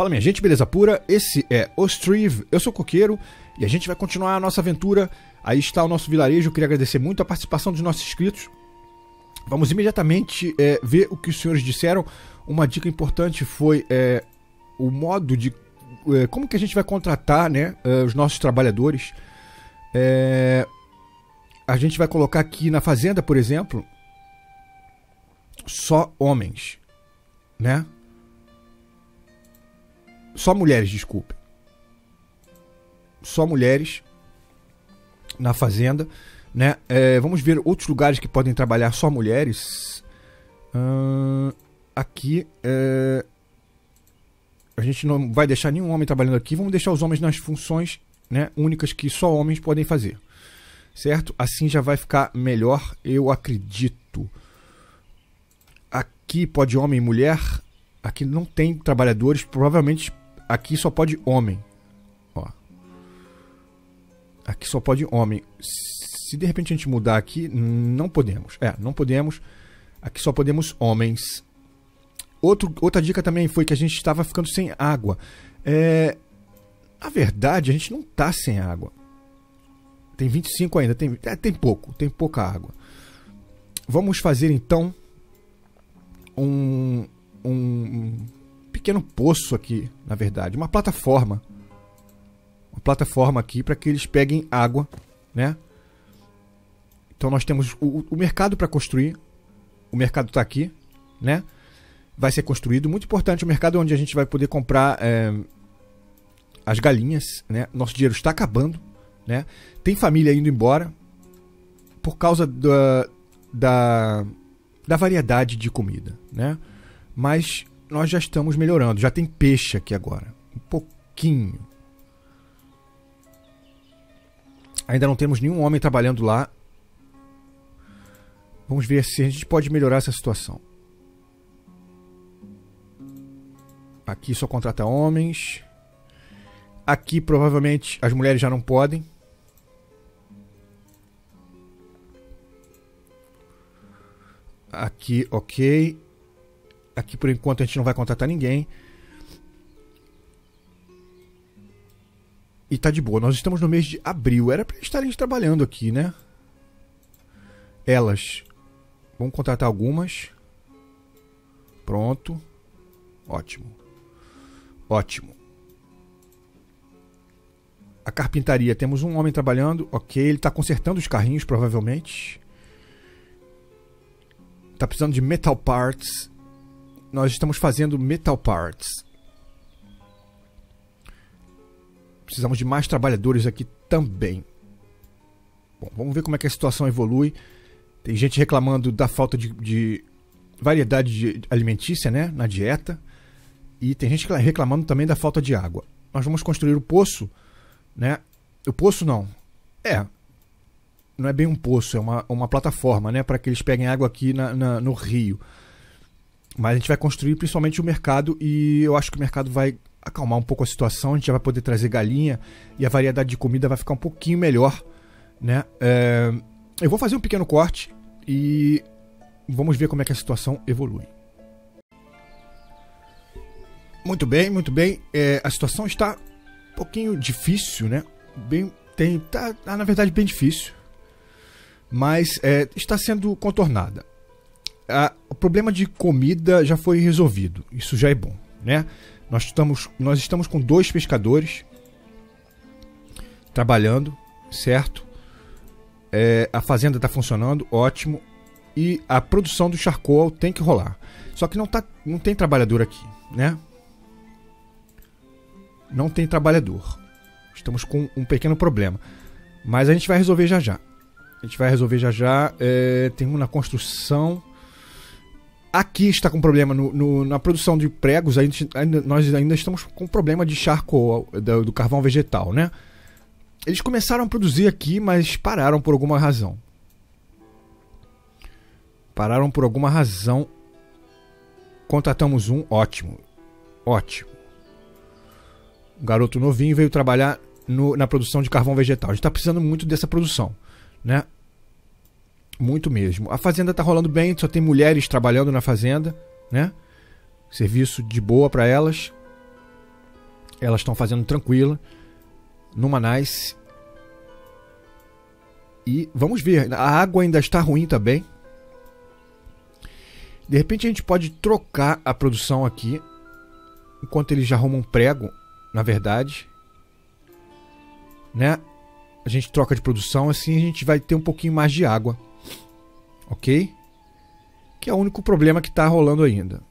Fala minha gente, beleza pura? Esse é Ostriv, eu sou o Coqueiro e a gente vai continuar a nossa aventura. Aí está o nosso vilarejo, eu queria agradecer muito a participação dos nossos inscritos. Vamos imediatamente ver o que os senhores disseram. Uma dica importante foi o modo de... como que a gente vai contratar, né, os nossos trabalhadores. A gente vai colocar aqui na fazenda, por exemplo, só homens, né? Só mulheres, desculpe. Só mulheres na fazenda, né? Vamos ver outros lugares que podem trabalhar só mulheres. Aqui a gente não vai deixar nenhum homem trabalhando aqui. Vamos deixar os homens nas funções, né, únicas que só homens podem fazer. Certo? Assim já vai ficar melhor, eu acredito. Aqui pode homem e mulher. Aqui não tem trabalhadores, provavelmente... Aqui só pode homem. Ó. Aqui só pode homem. Se de repente a gente mudar aqui, não podemos. Não podemos. Aqui só podemos homens. Outra dica também foi que a gente estava ficando sem água. Na verdade, a gente não está sem água. Tem 25 ainda. Tem pouca água. Vamos fazer então um pequeno poço aqui, na verdade, uma plataforma aqui para que eles peguem água, né? Então nós temos o mercado para construir. O mercado está aqui, né? Vai ser construído, muito importante, o mercado onde a gente vai poder comprar as galinhas, né? Nosso dinheiro está acabando, né? Tem família indo embora por causa da variedade de comida, né? Mas nós já estamos melhorando. Já tem peixe aqui agora. Um pouquinho. Ainda não temos nenhum homem trabalhando lá. Vamos ver se a gente pode melhorar essa situação. Aqui só contrata homens. Aqui provavelmente as mulheres já não podem. Aqui, ok. Aqui por enquanto a gente não vai contratar ninguém. E tá de boa. Nós estamos no mês de abril. Era pra estarem trabalhando aqui, né? Elas. Vamos contratar algumas. Pronto. Ótimo. Ótimo. A carpintaria. Temos um homem trabalhando. Ok. Ele tá consertando os carrinhos, provavelmente. Tá precisando de metal parts. Nós estamos fazendo metal parts. Precisamos de mais trabalhadores aqui também. Bom, vamos ver como é que a situação evolui. Tem gente reclamando da falta de variedade alimentícia, né, na dieta. E tem gente reclamando também da falta de água. Nós vamos construir o poço, né? O poço não. Não é bem um poço, é uma plataforma, né, para que eles peguem água aqui no rio. Mas a gente vai construir principalmente o mercado e eu acho que o mercado vai acalmar um pouco a situação. A gente já vai poder trazer galinha e a variedade de comida vai ficar um pouquinho melhor, né? Eu vou fazer um pequeno corte e vamos ver como é que a situação evolui. Muito bem, muito bem. A situação está um pouquinho difícil, né? Na verdade, bem difícil. Mas está sendo contornada. O problema de comida já foi resolvido. Isso já é bom, né? Nós estamos com 2 pescadores trabalhando, certo? A fazenda está funcionando, ótimo. E a produção do charcoal tem que rolar. Só que não tem trabalhador aqui, né? Não tem trabalhador. Estamos com um pequeno problema. Mas a gente vai resolver já já. A gente vai resolver já já. Tem um na construção. Aqui está com problema na produção de pregos. Nós ainda estamos com problema de charcoal, do carvão vegetal, né? Eles começaram a produzir aqui, mas pararam por alguma razão. Contratamos um, ótimo. Ótimo. Um garoto novinho veio trabalhar na produção de carvão vegetal. A gente está precisando muito dessa produção, né? Muito mesmo. A fazenda tá rolando bem, só tem mulheres trabalhando na fazenda, né? Serviço de boa para elas. elas estão fazendo tranquila no Manaus. E vamos ver, a água ainda está ruim também. De repente a gente pode trocar a produção aqui, enquanto eles já arrumam um prego, na verdade, né? A gente troca de produção, assim a gente vai ter um pouquinho mais de água, ok? Que é o único problema que está rolando ainda.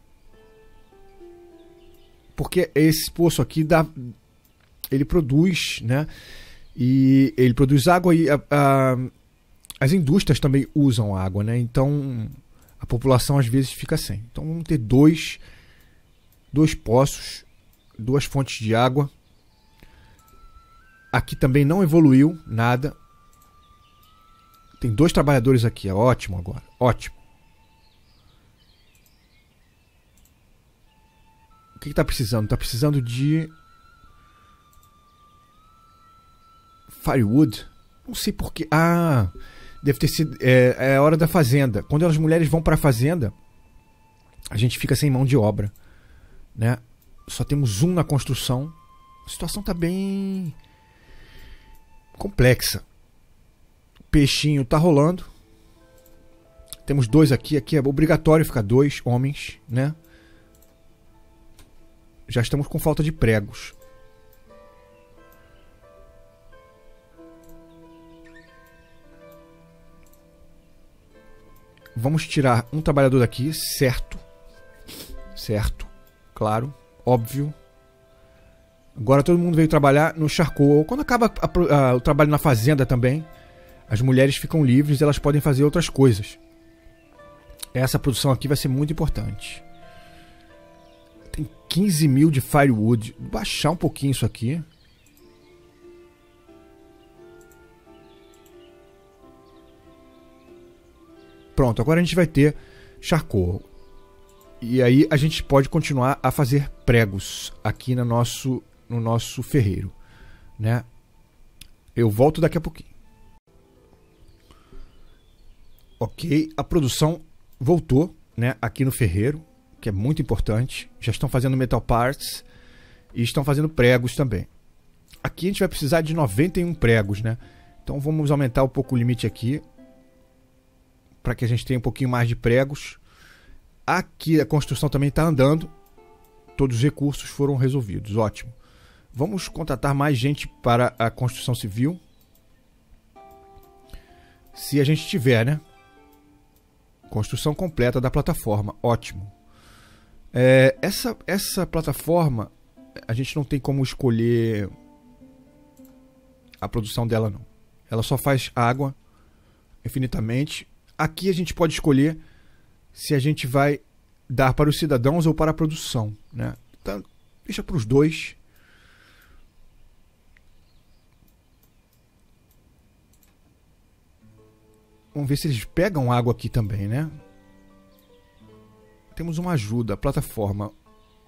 Porque esse poço aqui dá, ele produz, né? E ele produz água e as indústrias também usam água, né? Então a população às vezes fica sem. Então vamos ter dois poços, duas fontes de água. Aqui também não evoluiu nada. Tem dois trabalhadores aqui, é ótimo agora, ótimo. O que está precisando? Está precisando de firewood? Não sei porquê. Ah, deve ter sido. É a hora da fazenda. Quando as mulheres vão para a fazenda, a gente fica sem mão de obra, né? Só temos um na construção. A situação tá bem complexa. O peixinho tá rolando. Temos dois aqui. Aqui é obrigatório ficar dois homens, né? Já estamos com falta de pregos. Vamos tirar um trabalhador daqui, certo? Certo, claro, óbvio. Agora todo mundo veio trabalhar no charcoal. Quando acaba o trabalho na fazenda também, as mulheres ficam livres, elas podem fazer outras coisas. Essa produção aqui vai ser muito importante. 15 mil de firewood. Vou baixar um pouquinho isso aqui. Pronto, agora a gente vai ter charcoal. E aí a gente pode continuar a fazer pregos aqui no nosso ferreiro, né? Eu volto daqui a pouquinho. Ok, a produção voltou, né, aqui no ferreiro, que é muito importante. Já estão fazendo metal parts e estão fazendo pregos também. Aqui a gente vai precisar de 91 pregos, né? Então vamos aumentar um pouco o limite aqui para que a gente tenha um pouquinho mais de pregos. Aqui a construção também está andando. Todos os recursos foram resolvidos, ótimo. Vamos contratar mais gente para a construção civil, se a gente tiver, né? Construção completa da plataforma, ótimo. Essa plataforma, a gente não tem como escolher a produção dela, não. Ela só faz água infinitamente. Aqui a gente pode escolher se a gente vai dar para os cidadãos ou para a produção, né? Então, deixa para os dois. Vamos ver se eles pegam água aqui também, né? Temos uma ajuda, a plataforma,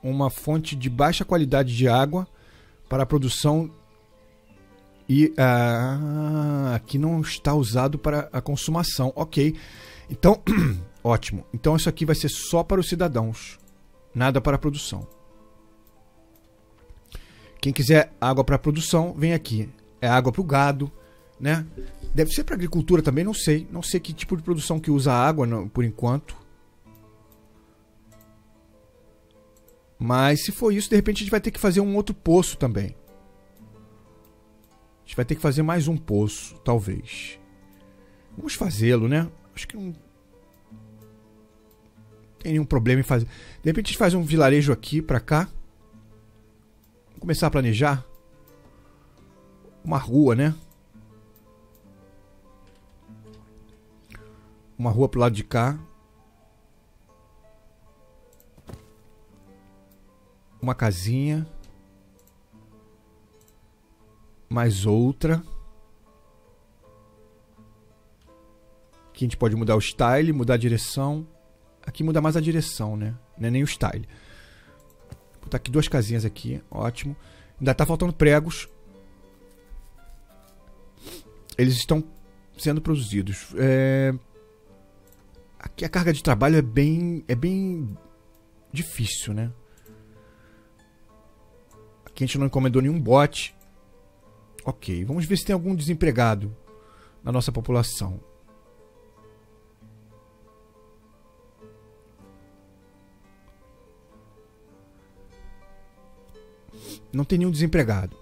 uma fonte de baixa qualidade de água para a produção e aqui não está usado para a consumação, ok. Então, ótimo. Então isso aqui vai ser só para os cidadãos, nada para a produção. Quem quiser água para a produção, vem aqui. É água para o gado, né? Deve ser para agricultura também, não sei. Não sei que tipo de produção que usa água, não, por enquanto. Mas se for isso, de repente a gente vai ter que fazer um outro poço também. A gente vai ter que fazer mais um poço, talvez. Vamos fazê-lo, né? Acho que não tem nenhum problema em fazer. De repente a gente faz um vilarejo aqui, pra cá. Vamos começar a planejar. Uma rua, né? Uma rua pro lado de cá. Uma casinha. Mais outra. Aqui a gente pode mudar o style, mudar a direção. Aqui muda mais a direção, né? Não é nem o style. Vou botar aqui duas casinhas aqui. Ótimo. Ainda tá faltando pregos. Eles estão sendo produzidos. Aqui a carga de trabalho é bem difícil, né? que a gente não encomendou nenhum bot. Ok, vamos ver se tem algum desempregado na nossa população. Não tem nenhum desempregado.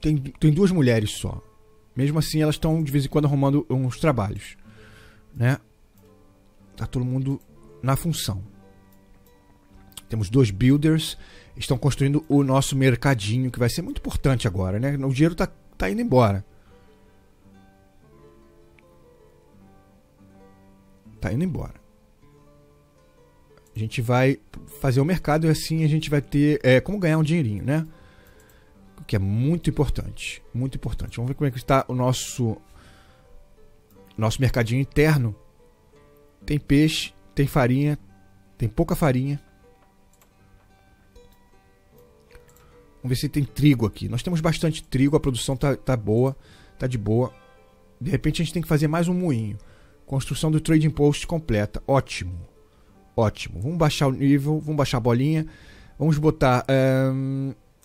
Tem duas mulheres só. Mesmo assim, elas estão de vez em quando arrumando uns trabalhos, né? Tá todo mundo na função. Temos 2 builders. Estão construindo o nosso mercadinho, que vai ser muito importante agora, né? O dinheiro tá indo embora. Tá indo embora. A gente vai fazer o mercado e assim a gente vai ter como ganhar um dinheirinho, né? O que é muito importante. Muito importante. Vamos ver como é que está o nosso mercadinho interno. Tem peixe, tem farinha, tem pouca farinha. Vamos ver se tem trigo aqui. Nós temos bastante trigo, a produção tá boa, tá de boa. De repente a gente tem que fazer mais um moinho. Construção do trading post completa. Ótimo. Ótimo. Vamos baixar o nível, vamos baixar a bolinha. Vamos botar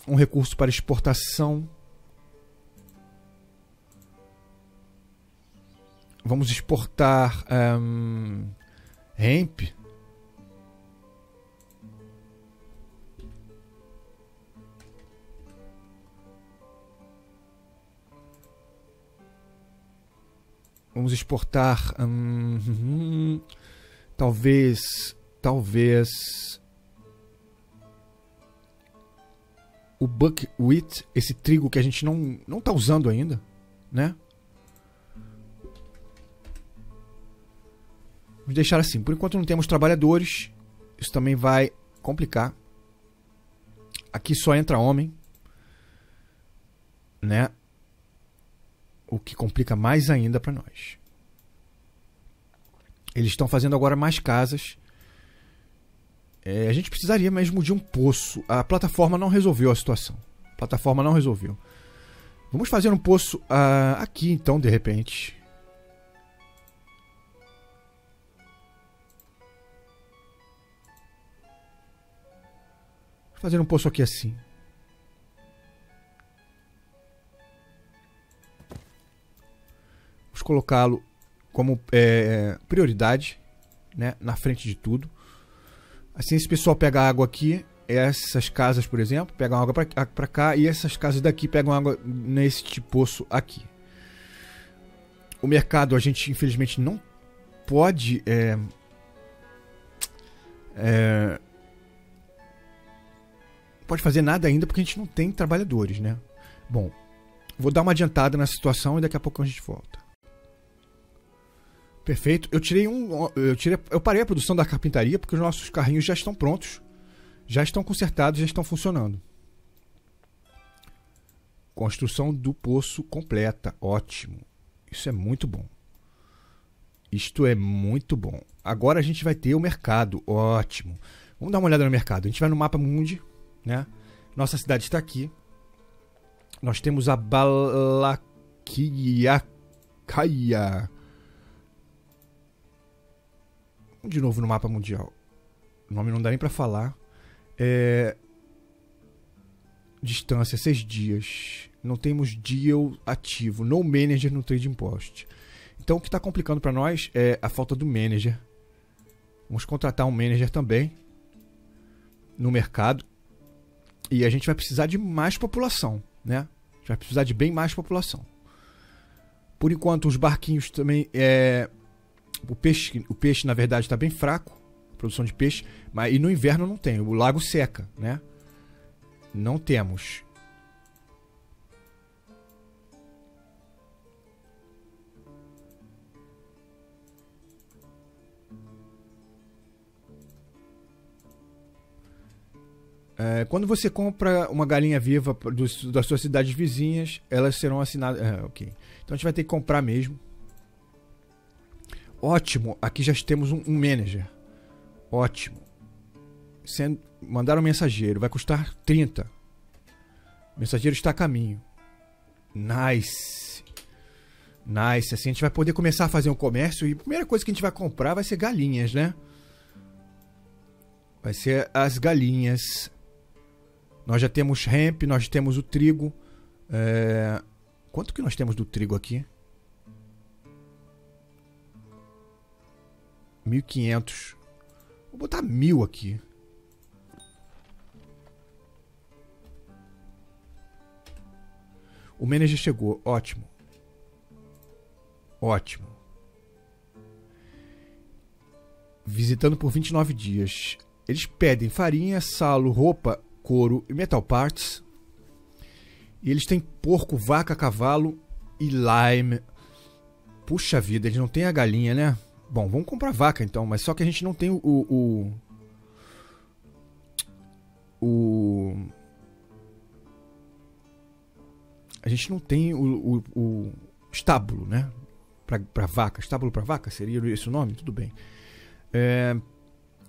um recurso para exportação. Vamos exportar hemp. Vamos exportar talvez o buckwheat, esse trigo que a gente não tá usando ainda, né? Vamos deixar assim. Por enquanto não temos trabalhadores. Isso também vai complicar. Aqui só entra homem, né? O que complica mais ainda para nós. Eles estão fazendo agora mais casas. A gente precisaria mesmo de um poço. A plataforma não resolveu a situação. A plataforma não resolveu. Vamos fazer um poço aqui então, de repente. Vou fazer um poço aqui assim. Vamos colocá-lo como prioridade, né, na frente de tudo. Assim esse pessoal pega água aqui, essas casas, por exemplo, pegam água para cá, e essas casas daqui pegam água nesse tipo poço aqui. O mercado a gente infelizmente não pode pode fazer nada ainda porque a gente não tem trabalhadores, né? Bom, vou dar uma adiantada nessa situação e daqui a pouco a gente volta. Perfeito. Eu parei a produção da carpintaria porque os nossos carrinhos já estão prontos, já estão consertados, já estão funcionando. Construção do poço completa. Ótimo. Isso é muito bom. Isto é muito bom. Agora a gente vai ter o mercado. Ótimo. Vamos dar uma olhada no mercado. A gente vai no mapa mundi, né? Nossa cidade está aqui. Nós temos a Balaquia Caia. De novo no mapa mundial. O nome não dá nem pra falar. Distância, 6 dias. Não temos deal ativo. No manager no trading post. Então o que tá complicando pra nós é a falta do manager. Vamos contratar um manager também no mercado. E a gente vai precisar de mais população, né? A gente vai precisar de bem mais população. Por enquanto os barquinhos também... O peixe, na verdade, está bem fraco, a produção de peixe, mas e no inverno não tem, o lago seca, né? Não temos. Quando você compra uma galinha viva das suas cidades vizinhas, elas serão assinadas... ok. Então a gente vai ter que comprar mesmo. Ótimo, aqui já temos um manager. Ótimo. Mandar um mensageiro, vai custar 30. O mensageiro está a caminho. Nice. Nice, assim a gente vai poder começar a fazer um comércio. E a primeira coisa que a gente vai comprar vai ser galinhas, né? Vai ser as galinhas. Nós já temos hemp, nós temos o trigo. Quanto que nós temos do trigo aqui? 1.500. Vou botar 1.000 aqui. O manager chegou. Ótimo. Ótimo. Visitando por 29 dias. Eles pedem farinha, salo, roupa, couro e metal parts. E eles têm porco, vaca, cavalo e lime. Puxa vida, eles não têm a galinha, né? Bom, vamos comprar vaca então, mas só que a gente não tem a gente não tem o estábulo, né? Pra vaca. Estábulo pra vaca? Seria esse o nome? Tudo bem.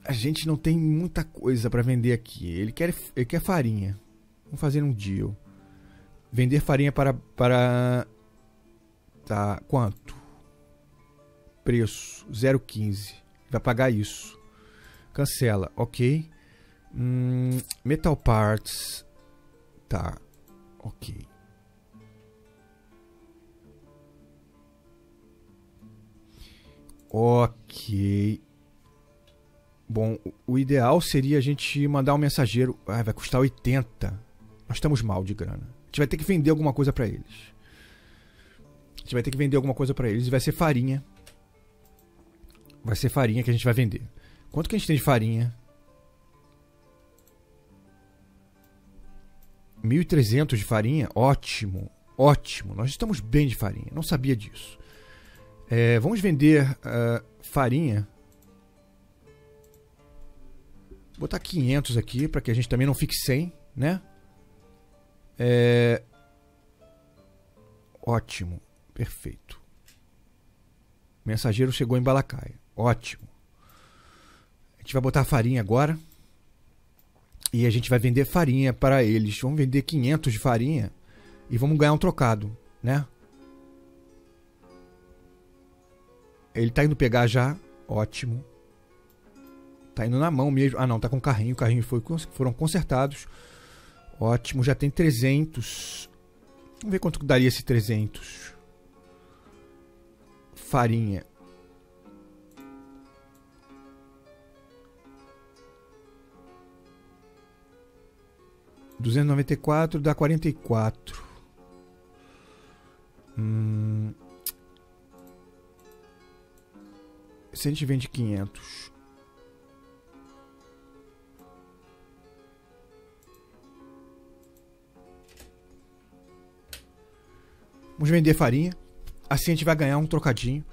A gente não tem muita coisa pra vender aqui. Ele quer farinha. Vamos fazer um deal. Vender farinha para... Tá, quanto? Preço, 0,15. Vai pagar isso. Cancela, ok. Metal parts. Tá, ok. Ok. Bom, o ideal seria a gente mandar um mensageiro. Ah, vai custar 80. Nós estamos mal de grana. A gente vai ter que vender alguma coisa pra eles. E vai ser farinha. Vai ser farinha que a gente vai vender. Quanto que a gente tem de farinha? 1.300 de farinha? Ótimo, ótimo. Nós estamos bem de farinha, não sabia disso. Vamos vender farinha. Vou botar 500 aqui, para que a gente também não fique sem, né? Ótimo, perfeito. O mensageiro chegou em Balaquia. Ótimo. A gente vai botar a farinha agora. E a gente vai vender farinha para eles. Vamos vender 500 de farinha. E vamos ganhar um trocado, né? Ele tá indo pegar já. Ótimo. Tá indo na mão mesmo. Ah, não. Tá com o carrinho. O carrinho foram consertados. Ótimo. Já tem 300. Vamos ver quanto daria esse 300. Farinha. R$294 dá 44. Se a gente vende 500. Vamos vender farinha. Assim a gente vai ganhar um trocadinho.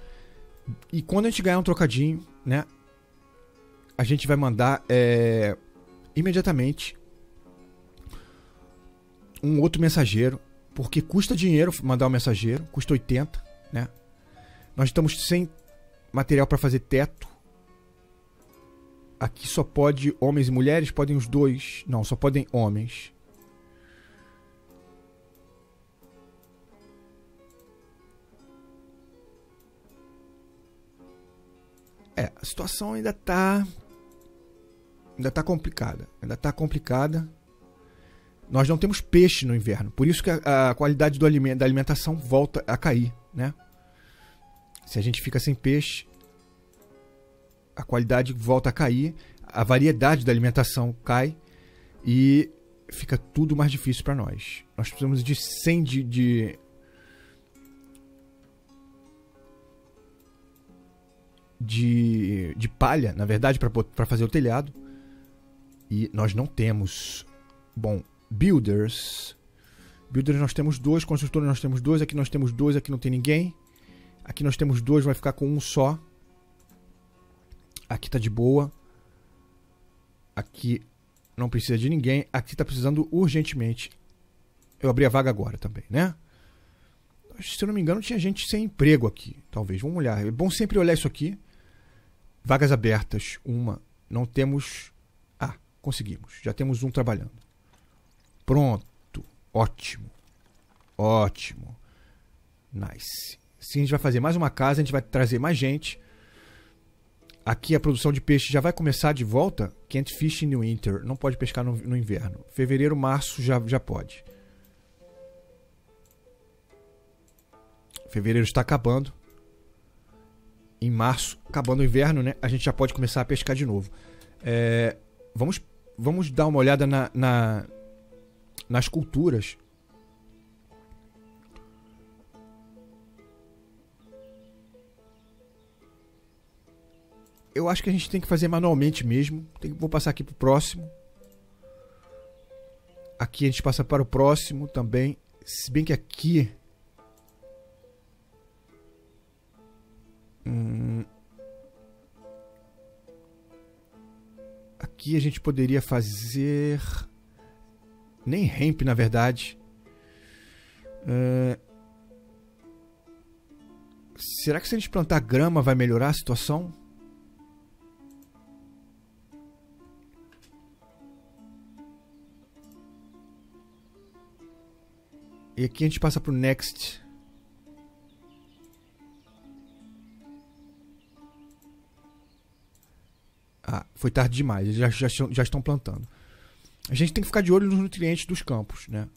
E quando a gente ganhar um trocadinho, né? A gente vai mandar imediatamente um outro mensageiro. Porque custa dinheiro mandar um mensageiro. Custa 80, né? Nós estamos sem material para fazer teto. Aqui só pode homens e mulheres. Podem os dois. Não, só podem homens. A situação ainda tá complicada. Nós não temos peixe no inverno. Por isso que a qualidade da alimentação volta a cair, né? Se a gente fica sem peixe, a qualidade volta a cair. A variedade da alimentação cai. E fica tudo mais difícil para nós. Nós precisamos de 100 de palha, na verdade, para fazer o telhado. E nós não temos. Bom, builders nós temos 2, construtores nós temos 2, aqui nós temos 2, aqui não tem ninguém. Aqui nós temos 2, vai ficar com um só. Aqui tá de boa. Aqui não precisa de ninguém. Aqui tá precisando urgentemente. Eu abri a vaga agora também, né? Se eu não me engano, tinha gente sem emprego aqui. Talvez, vamos olhar. É bom sempre olhar isso aqui. Vagas abertas, uma. Não temos... Ah, conseguimos. Já temos um trabalhando. Pronto. Ótimo. Ótimo. Nice. Assim a gente vai fazer mais uma casa, a gente vai trazer mais gente. Aqui a produção de peixe já vai começar de volta. Can't fish in the winter. Não pode pescar no inverno. Fevereiro, março já pode. Fevereiro está acabando. Em março, acabando o inverno, né? A gente já pode começar a pescar de novo. É, vamos dar uma olhada nas culturas. Eu acho que a gente tem que fazer manualmente mesmo. Vou passar aqui para o próximo. Aqui a gente passa para o próximo também. Se bem que aqui... Aqui a gente poderia fazer... Nem hemp, na verdade. Será que se a gente plantar grama vai melhorar a situação? E aqui a gente passa pro next. Ah, foi tarde demais. Eles já estão plantando. A gente tem que ficar de olho nos nutrientes dos campos, né?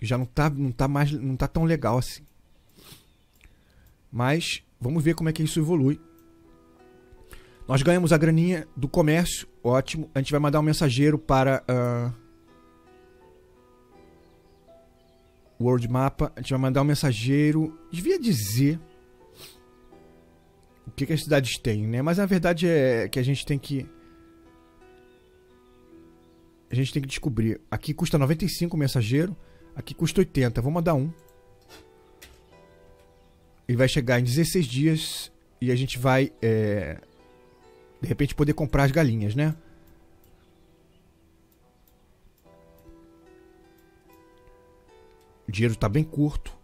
Já não tá tão legal assim. Mas vamos ver como é que isso evolui. Nós ganhamos a graninha do comércio. Ótimo. A gente vai mandar um mensageiro para... World Mapa, a gente vai mandar um mensageiro. Devia dizer o que as cidades têm, né? Mas a verdade é que a gente tem que descobrir. Aqui custa 95 o mensageiro, aqui custa 80. Vou mandar um. Ele vai chegar em 16 dias e a gente vai de repente poder comprar as galinhas, né? O dinheiro está bem curto.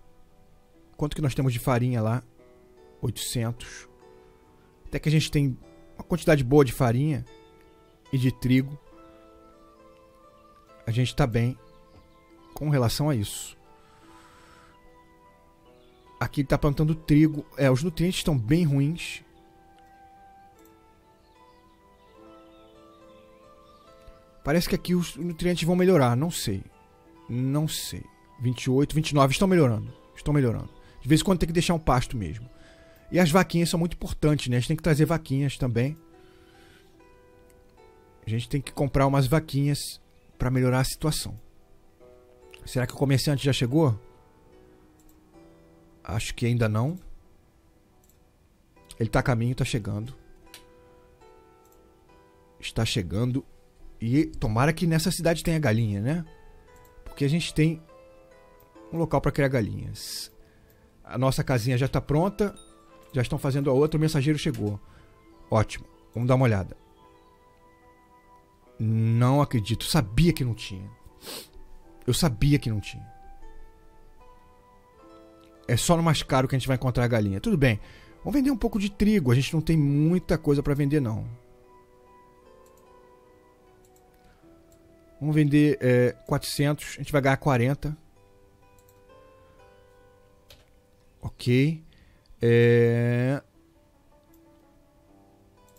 Quanto que nós temos de farinha lá? 800. Até que a gente tem uma quantidade boa de farinha e de trigo. A gente está bem com relação a isso. Aqui ele está plantando trigo. É, os nutrientes estão bem ruins. Parece que aqui os nutrientes vão melhorar. Não sei. Não sei. 28, 29, estão melhorando. Estão melhorando. De vez em quando tem que deixar um pasto mesmo. E as vaquinhas são muito importantes, né? A gente tem que trazer vaquinhas também. A gente tem que comprar umas vaquinhas para melhorar a situação. Será que o comerciante já chegou? Acho que ainda não. Ele tá a caminho, tá chegando. Está chegando. E tomara que nessa cidade tenha galinha, né? Porque a gente tem... um local para criar galinhas. A nossa casinha já está pronta. Já estão fazendo a outra. O mensageiro chegou. Ótimo. Vamos dar uma olhada. Não acredito. Sabia que não tinha. Eu sabia que não tinha. É só no mais caro que a gente vai encontrar a galinha. Tudo bem. Vamos vender um pouco de trigo. A gente não tem muita coisa para vender, não. Vamos vender 400. A gente vai ganhar 40. Ok.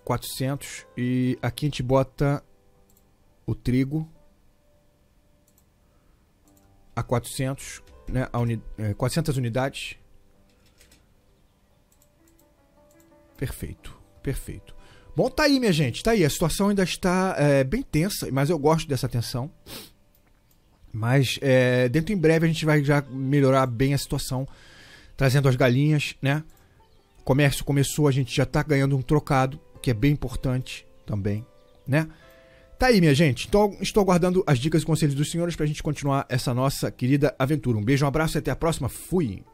400. E aqui a gente bota o trigo a 400, né? 400 unidades. Perfeito. Perfeito. Bom, tá aí, minha gente. Tá aí. A situação ainda está bem tensa, mas eu gosto dessa tensão. Mas dentro em breve a gente vai já melhorar bem a situação. Trazendo as galinhas, né? O comércio começou, a gente já tá ganhando um trocado, que é bem importante também, né? Tá aí, minha gente. Então, estou aguardando as dicas e conselhos dos senhores pra gente continuar essa nossa querida aventura. Um beijo, um abraço e até a próxima. Fui!